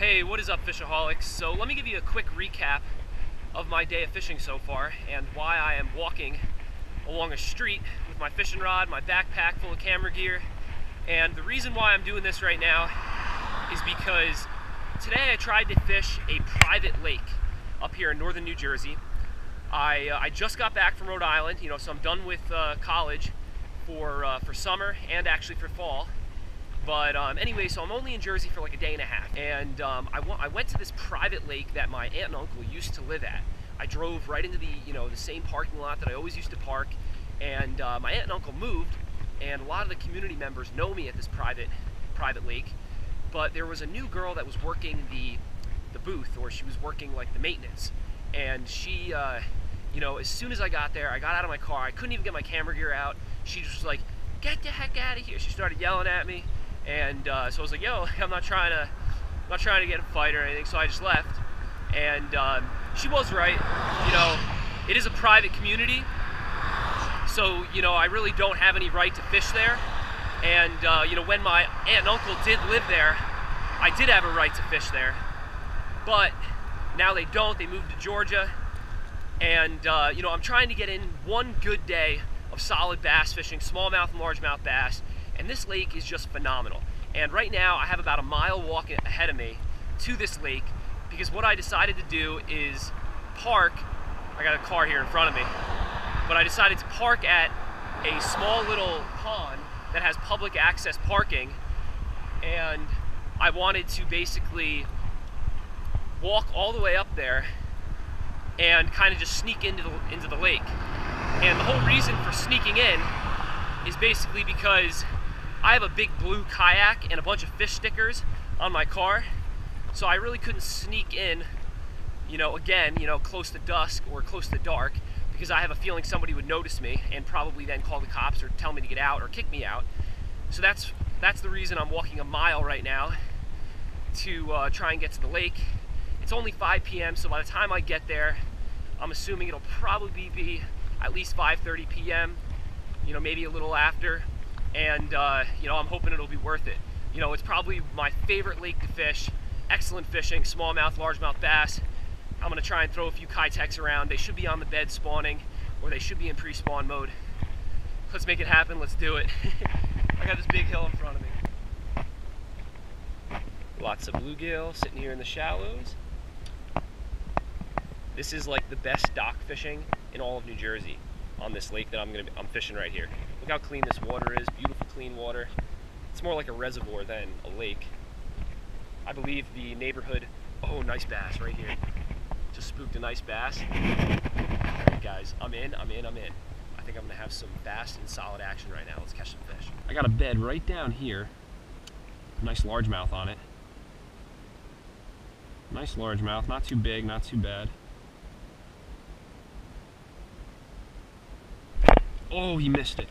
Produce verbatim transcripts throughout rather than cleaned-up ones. Hey, what is up, fishaholics? So let me give you a quick recap of my day of fishing so far and why I am walking along a street with my fishing rod, my backpack full of camera gear. And the reason why I'm doing this right now is because today I tried to fish a private lake up here in northern New Jersey. I, uh, I just got back from Rhode Island, you know, so I'm done with uh, college for, uh, for summer and actually for fall. But um, anyway, so I'm only in Jersey for like a day and a half. And um, I, I went to this private lake that my aunt and uncle used to live at. I drove right into the, you know, the same parking lot that I always used to park. And uh, my aunt and uncle moved, and a lot of the community members know me at this private, private lake. But there was a new girl that was working the, the booth, or she was working like the maintenance. And she, uh, you know, as soon as I got there, I got out of my car. I couldn't even get my camera gear out. She just was like, "Get the heck out of here!" She started yelling at me. And uh, so I was like, "Yo, I'm not trying to, I'm not trying to get in a fight or anything." So I just left. And um, she was right. You know, it is a private community, so you know I really don't have any right to fish there. And uh, you know, when my aunt and uncle did live there, I did have a right to fish there. But now they don't. They moved to Georgia. And uh, you know, I'm trying to get in one good day of solid bass fishing, smallmouth and largemouth bass. And this lake is just phenomenal. And right now I have about a mile walk ahead of me to this lake, because what I decided to do is park. I got a car here in front of me, but I decided to park at a small little pond that has public access parking. And I wanted to basically walk all the way up there and kind of just sneak into the, into the lake. And the whole reason for sneaking in is basically because I have a big blue kayak and a bunch of fish stickers on my car, so I really couldn't sneak in, you know, again, you know, close to dusk or close to dark, because I have a feeling somebody would notice me and probably then call the cops or tell me to get out or kick me out. So that's that's the reason I'm walking a mile right now to uh, try and get to the lake. It's only five P M, so by the time I get there, I'm assuming it'll probably be at least five thirty P M, you know, maybe a little after. And uh, you know, I'm hoping it'll be worth it. You know, it's probably my favorite lake to fish. Excellent fishing, smallmouth, largemouth bass. I'm gonna try and throw a few Keitechs around. They should be on the bed spawning, or they should be in pre-spawn mode. Let's make it happen, let's do it. I got this big hill in front of me. Lots of bluegill sitting here in the shallows. This is like the best dock fishing in all of New Jersey, on this lake that I'm gonna be, I'm fishing right here. Look how clean this water is, beautiful clean water. It's more like a reservoir than a lake. I believe the neighborhood, oh, nice bass right here. Just spooked a nice bass. All right, guys, I'm in, I'm in, I'm in. I think I'm gonna have some fast and solid action right now. Let's catch some fish. I got a bed right down here. Nice largemouth on it. Nice largemouth, not too big, not too bad. Oh, he missed it.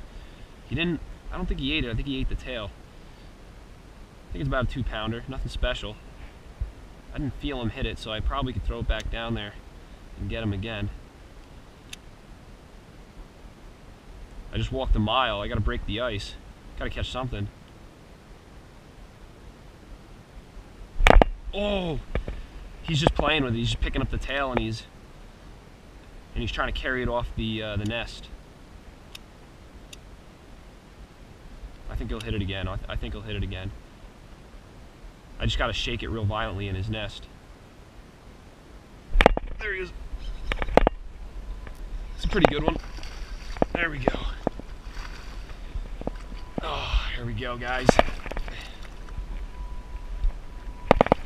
He didn't, I don't think he ate it. I think he ate the tail. I think it's about a two pounder, nothing special. I didn't feel him hit it, so I probably could throw it back down there and get him again. I just walked a mile. I gotta break the ice. Gotta catch something. Oh, he's just playing with it. He's just picking up the tail, and he's and he's trying to carry it off the uh, the nest. I think he'll hit it again. I, th I think he'll hit it again. I just gotta shake it real violently in his nest. There he is. It's a pretty good one. There we go. Oh, here we go, guys.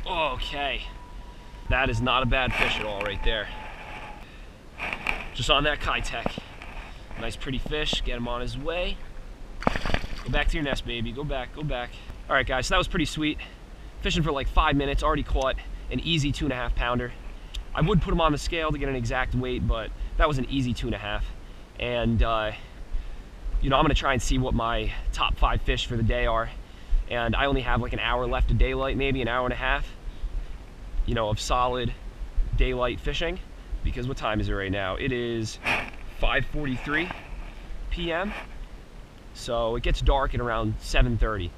Okay. That is not a bad fish at all right there. Just on that Keitech. Nice pretty fish, get him on his way. Go back to your nest, baby. Go back, go back. All right, guys, so that was pretty sweet. Fishing for like five minutes, already caught an easy two and a half pounder. I would put them on the scale to get an exact weight, but that was an easy two and a half. And, uh, you know, I'm gonna try and see what my top five fish for the day are. And I only have like an hour left of daylight, maybe an hour and a half, you know, of solid daylight fishing. Because what time is it right now? It is five forty-three P M So it gets dark at around seven thirty.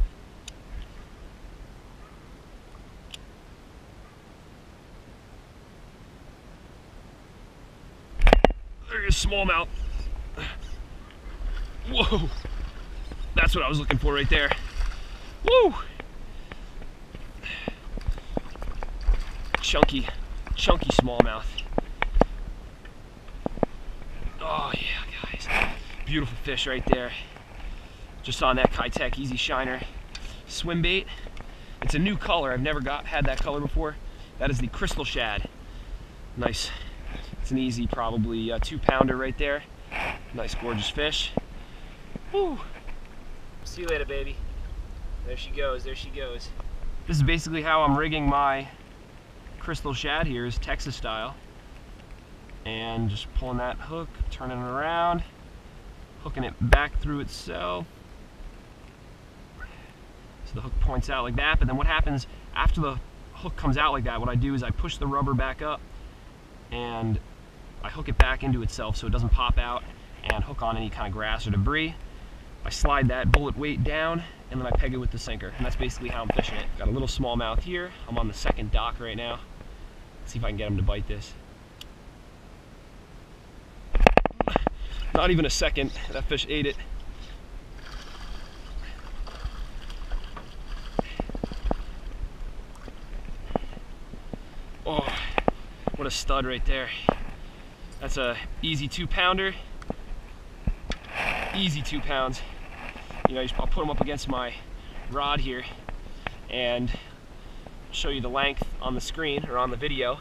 serious smallmouth. Whoa, that's what I was looking for right there. Woo! Chunky, chunky smallmouth. Oh yeah, guys, beautiful fish right there. Just on that Keitech Easy Shiner swim bait. It's a new color. I've never got had that color before. That is the Crystal Shad. Nice. It's an easy, probably uh, two pounder right there. Nice, gorgeous fish. Woo! See you later, baby. There she goes. There she goes. This is basically how I'm rigging my Crystal Shad here, is Texas style, and just pulling that hook, turning it around, hooking it back through itself. So the hook points out like that, but then what happens after the hook comes out like that, what I do is I push the rubber back up and I hook it back into itself so it doesn't pop out and hook on any kind of grass or debris. I slide that bullet weight down and then I peg it with the sinker, and that's basically how I'm fishing it. Got a little smallmouth here. I'm on the second dock right now. Let's see if I can get him to bite this. Not even a second. That fish ate it. Oh, what a stud right there. That's a easy two pounder. Easy two pounds. You know, I'll put them up against my rod here and show you the length on the screen or on the video.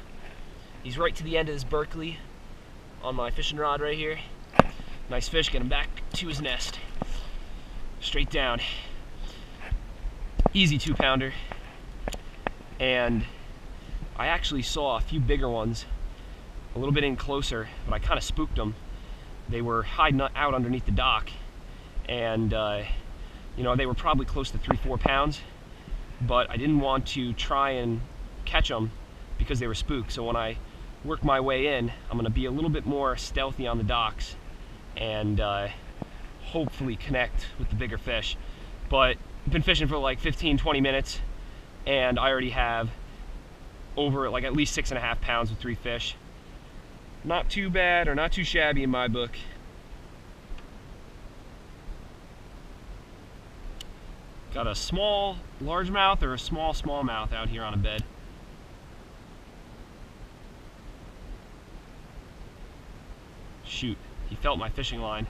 He's right to the end of this Berkley on my fishing rod right here. Nice fish, get him back to his nest. Straight down. Easy two pounder. And I actually saw a few bigger ones a little bit in closer, but I kind of spooked them. They were hiding out underneath the dock, and uh, you know, they were probably close to three, four pounds, but I didn't want to try and catch them because they were spooked. So when I work my way in, I'm gonna be a little bit more stealthy on the docks and uh, hopefully connect with the bigger fish. But I've been fishing for like fifteen, twenty minutes, and I already have over like at least six and a half pounds with three fish. Not too bad, or not too shabby in my book. Got a small largemouth or a small smallmouth out here on a bed. Shoot, he felt my fishing line.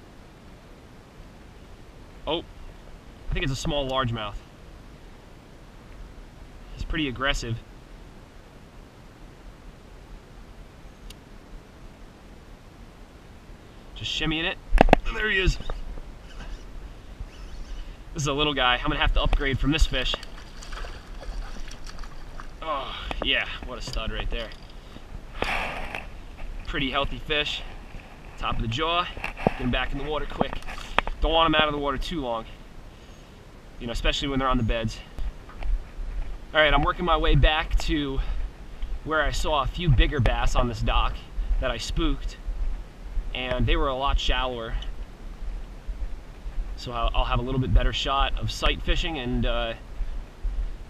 Oh, I think it's a small largemouth. He's pretty aggressive. Just shimmying it. There he is. This is a little guy. I'm gonna have to upgrade from this fish. Oh yeah, what a stud right there. Pretty healthy fish. Top of the jaw. Get him back in the water quick. Don't want him out of the water too long. You know, especially when they're on the beds. All right, I'm working my way back to where I saw a few bigger bass on this dock that I spooked. And they were a lot shallower, so I'll have a little bit better shot of sight fishing and uh,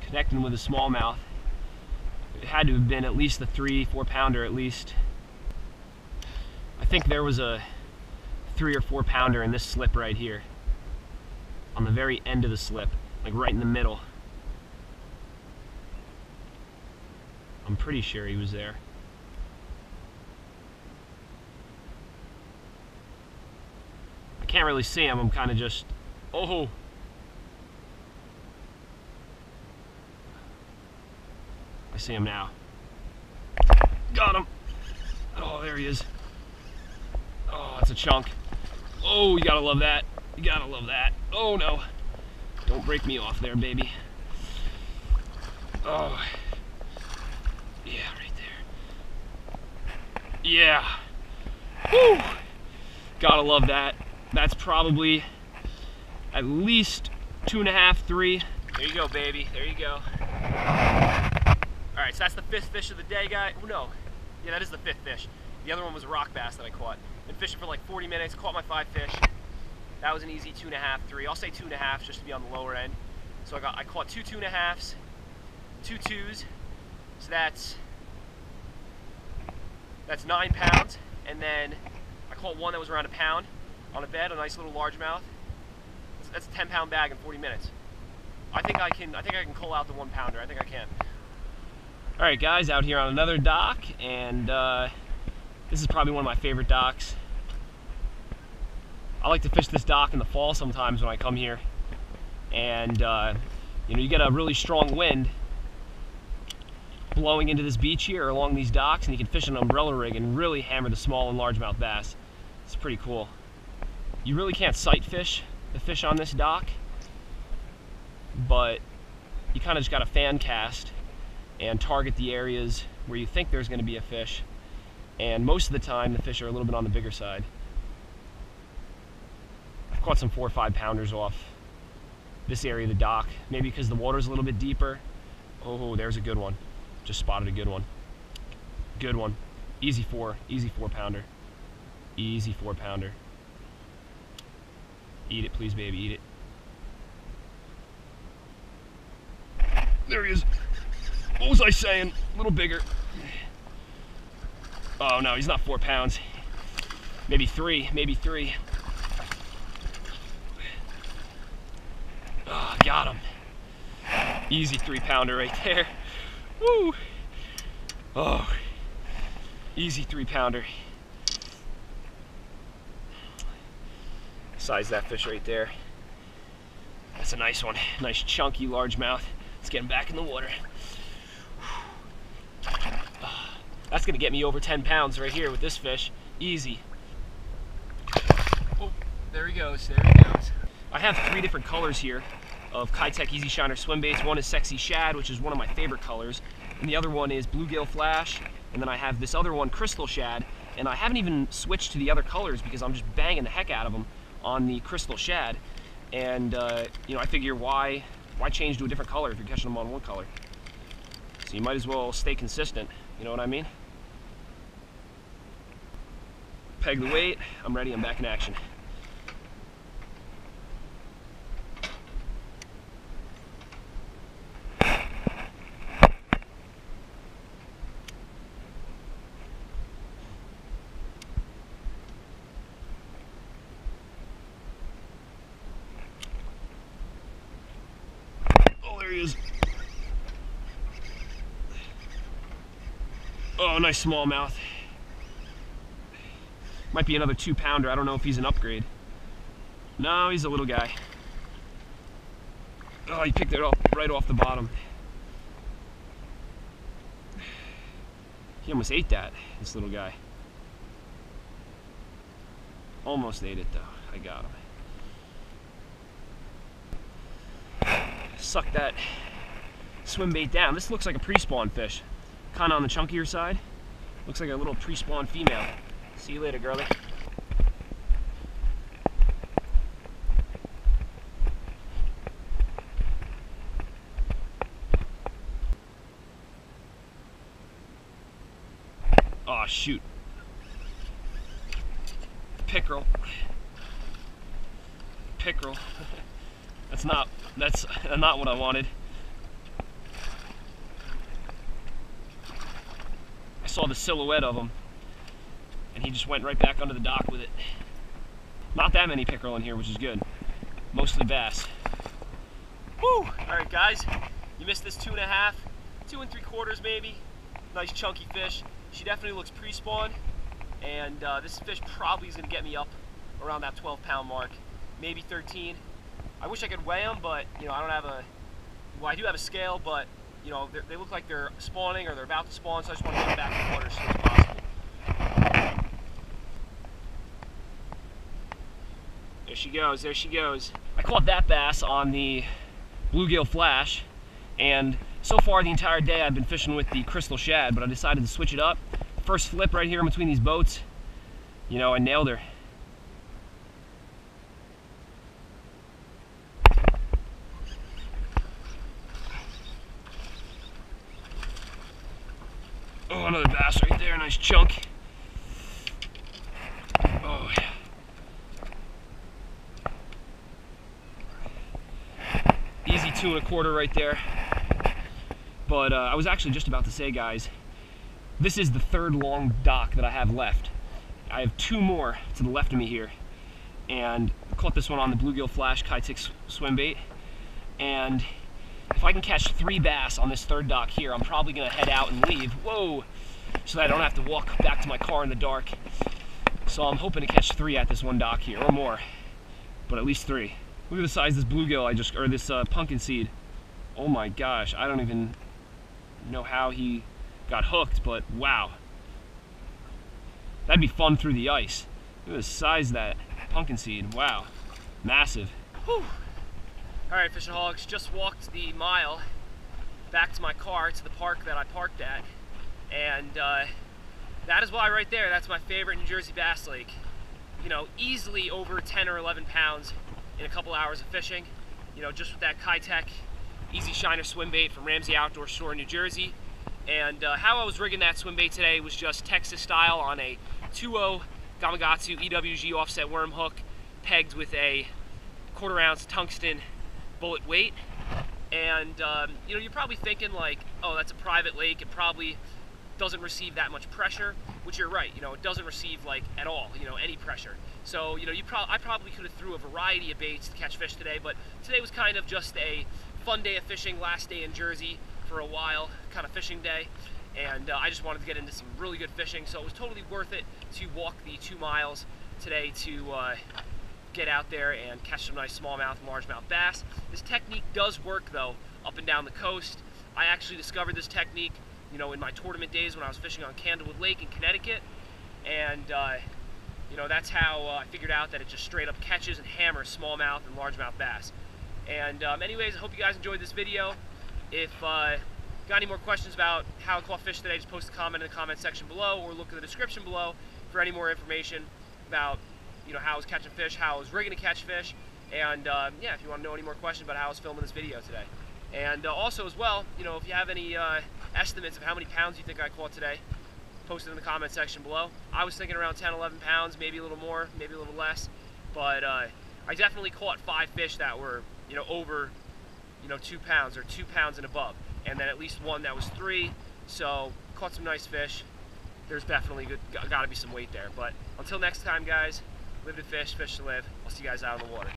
connecting with a smallmouth. It had to have been at least a three, four pounder at least. I think there was a three or four pounder in this slip right here, on the very end of the slip, like right in the middle. I'm pretty sure he was there. Can't really see him. I'm kind of just, oh, I see him now. Got him. Oh, there he is. Oh, that's a chunk. Oh, you gotta love that. You gotta love that. Oh no, don't break me off there, baby. Oh yeah, right there. Yeah. Woo. Gotta love that. That's probably at least two and a half, three. There you go, baby. There you go. All right, so that's the fifth fish of the day, guy. Oh, no. Yeah, that is the fifth fish. The other one was a rock bass that I caught. Been fishing for like forty minutes, caught my five fish. That was an easy two and a half, three. I'll say two and a half just to be on the lower end. So I got, I caught two two and a halves, two twos. So that's, that's nine pounds. And then I caught one that was around a pound on a bed, a nice little largemouth. That's a ten pound bag in forty minutes. I think I can, I think I can cull out the one pounder. I think I can. All right, guys, out here on another dock, and uh, this is probably one of my favorite docks. I like to fish this dock in the fall sometimes when I come here, and uh, you know, you get a really strong wind blowing into this beach here along these docks, and you can fish an umbrella rig and really hammer the small and largemouth bass. It's pretty cool. You really can't sight fish the fish on this dock, but you kind of just got to fan cast and target the areas where you think there's going to be a fish, and most of the time the fish are a little bit on the bigger side. Caught some four or five pounders off this area of the dock, maybe because the water's a little bit deeper. Oh, there's a good one. Just spotted a good one. Good one. Easy four, easy four pounder. Easy four pounder. Eat it, please, baby, eat it. There he is. What was I saying? A little bigger. Oh no, he's not four pounds. Maybe three, maybe three. Oh, got him. Easy three pounder right there. Woo! Oh, easy three pounder. Size that fish right there. That's a nice one. Nice chunky largemouth. Let's get him back in the water. Oh, that's gonna get me over ten pounds right here with this fish. Easy. Oh, there he goes, there he goes. I have three different colors here of Keitech Easy Shiner swim baits. One is Sexy Shad, which is one of my favorite colors, and the other one is Bluegill Flash, and then I have this other one, Crystal Shad, and I haven't even switched to the other colors because I'm just banging the heck out of them on the Crystal Shad, and uh, you know, I figure why why change to a different color if you're catching them on one color? So you might as well stay consistent, you know what I mean? Peg the weight, I'm ready, I'm back in action. Oh, nice smallmouth. Might be another two pounder. I don't know if he's an upgrade. No, he's a little guy. Oh, he picked it up right off the bottom. He almost ate that, this little guy. Almost ate it though. I got him. Suck that swim bait down. This looks like a pre-spawn fish, kind of on the chunkier side. Looks like a little pre-spawn female. See you later, girlie. Aw, shoot. Pickerel. Pickerel. That's not, that's not what I wanted. I saw the silhouette of him, and he just went right back under the dock with it. Not that many pickerel in here, which is good. Mostly bass. Woo! Alright guys, you missed this two and a half, two and three quarters maybe. Nice chunky fish. She definitely looks pre-spawn, and uh, this fish probably is going to get me up around that twelve pound mark, maybe thirteen. I wish I could weigh them, but you know, I don't have a, well, I do have a scale, but you know, they look like they're spawning or they're about to spawn, so I just want to get them back in the water as soon as possible. There she goes, there she goes. I caught that bass on the Bluegill Flash, and so far the entire day I've been fishing with the Crystal Shad, but I decided to switch it up. First flip right here in between these boats, you know, I nailed her. Oh, another bass right there, nice chunk. Oh, yeah. Easy two and a quarter right there. But uh, I was actually just about to say, guys, this is the third long dock that I have left. I have two more to the left of me here, and I caught this one on the Bluegill Flash Keitech swim bait. And if I can catch three bass on this third dock here, I'm probably gonna head out and leave. Whoa! So that I don't have to walk back to my car in the dark. So I'm hoping to catch three at this one dock here, or more, but at least three. Look at the size of this bluegill I just, or this uh, pumpkin seed. Oh my gosh, I don't even know how he got hooked, but wow. That'd be fun through the ice. Look at the size of that pumpkin seed, wow. Massive. Whew. All right, fishaholics, just walked the mile back to my car, to the park that I parked at, and uh, that is why right there, that's my favorite New Jersey bass lake. You know, easily over ten or eleven pounds in a couple hours of fishing, you know, just with that Keitech Easy Shiner swim bait from Ramsey Outdoor Store in New Jersey. And uh, how I was rigging that swim bait today was just Texas style on a two oh Gamakatsu E W G offset worm hook, pegged with a quarter ounce tungsten bullet weight. And um, you know, you're probably thinking like, oh, that's a private lake, it probably doesn't receive that much pressure, which you're right, you know, it doesn't receive like at all, you know, any pressure. So, you know, you pro- I probably could have threw a variety of baits to catch fish today, but today was kind of just a fun day of fishing, last day in Jersey for a while, kind of fishing day, and uh, I just wanted to get into some really good fishing, so it was totally worth it to walk the two miles today to uh, get out there and catch some nice smallmouth and largemouth bass. This technique does work though, up and down the coast. I actually discovered this technique, you know, in my tournament days when I was fishing on Candlewood Lake in Connecticut, and uh, you know, that's how uh, I figured out that it just straight up catches and hammers smallmouth and largemouth bass. And um, anyways, I hope you guys enjoyed this video. If uh, got any more questions about how I caught fish today, just post a comment in the comment section below, or look in the description below for any more information about, you know, how I was catching fish, how I was rigging to catch fish, and um, yeah, if you want to know any more questions about how I was filming this video today. And uh, also as well, you know, if you have any uh, estimates of how many pounds you think I caught today, post it in the comment section below. I was thinking around ten, eleven pounds, maybe a little more, maybe a little less, but uh, I definitely caught five fish that were, you know, over, you know, two pounds or two pounds and above, and then at least one that was three, so caught some nice fish. There's definitely good, gotta be some weight there, but until next time, guys, live to fish, fish to live. I'll see you guys out on the water.